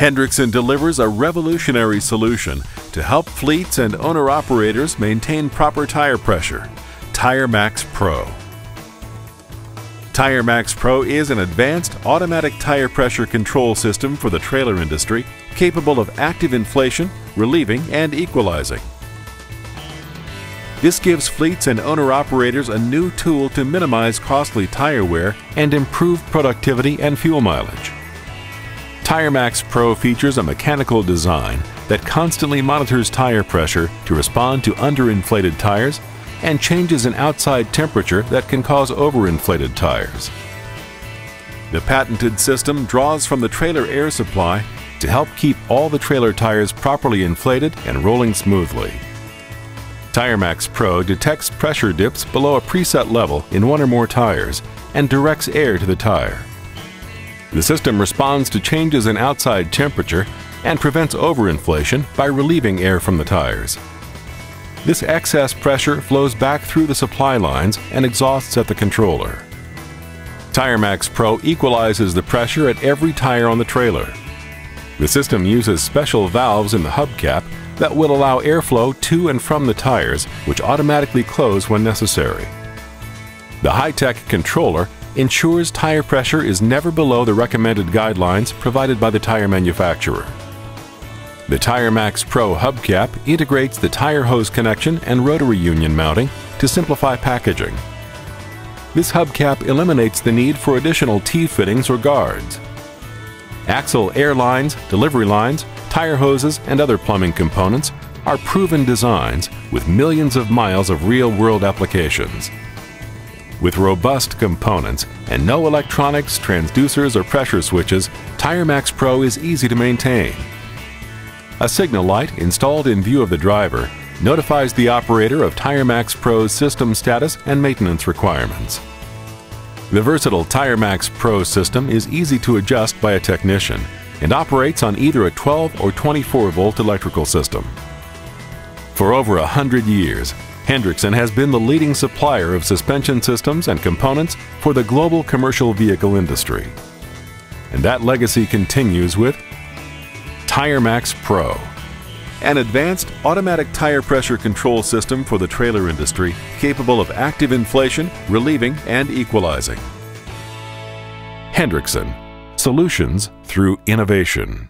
Hendrickson delivers a revolutionary solution to help fleets and owner-operators maintain proper tire pressure, TIREMAX® Pro. TIREMAX® Pro is an advanced automatic tire pressure control system for the trailer industry capable of active inflation, relieving, and equalizing. This gives fleets and owner-operators a new tool to minimize costly tire wear and improve productivity and fuel mileage. TIREMAX® Pro features a mechanical design that constantly monitors tire pressure to respond to underinflated tires and changes in outside temperature that can cause overinflated tires. The patented system draws from the trailer air supply to help keep all the trailer tires properly inflated and rolling smoothly. TIREMAX® Pro detects pressure dips below a preset level in one or more tires and directs air to the tire. The system responds to changes in outside temperature and prevents overinflation by relieving air from the tires. This excess pressure flows back through the supply lines and exhausts at the controller. TIREMAX® Pro equalizes the pressure at every tire on the trailer. The system uses special valves in the hubcap that will allow airflow to and from the tires, which automatically close when necessary. The high-tech controller ensures tire pressure is never below the recommended guidelines provided by the tire manufacturer. The TIREMAX® Pro hubcap integrates the tire hose connection and rotary union mounting to simplify packaging. This hubcap eliminates the need for additional T-fittings or guards. Axle air lines, delivery lines, tire hoses, and other plumbing components are proven designs with millions of miles of real-world applications. With robust components and no electronics, transducers, or pressure switches, TIREMAX® Pro is easy to maintain. A signal light installed in view of the driver notifies the operator of TIREMAX® Pro's system status and maintenance requirements. The versatile TIREMAX® Pro system is easy to adjust by a technician and operates on either a 12 or 24-volt electrical system. For over 100 years, Hendrickson has been the leading supplier of suspension systems and components for the global commercial vehicle industry. And that legacy continues with TIREMAX® Pro, an advanced automatic tire pressure control system for the trailer industry capable of active inflation, relieving, and equalizing. Hendrickson, solutions through innovation.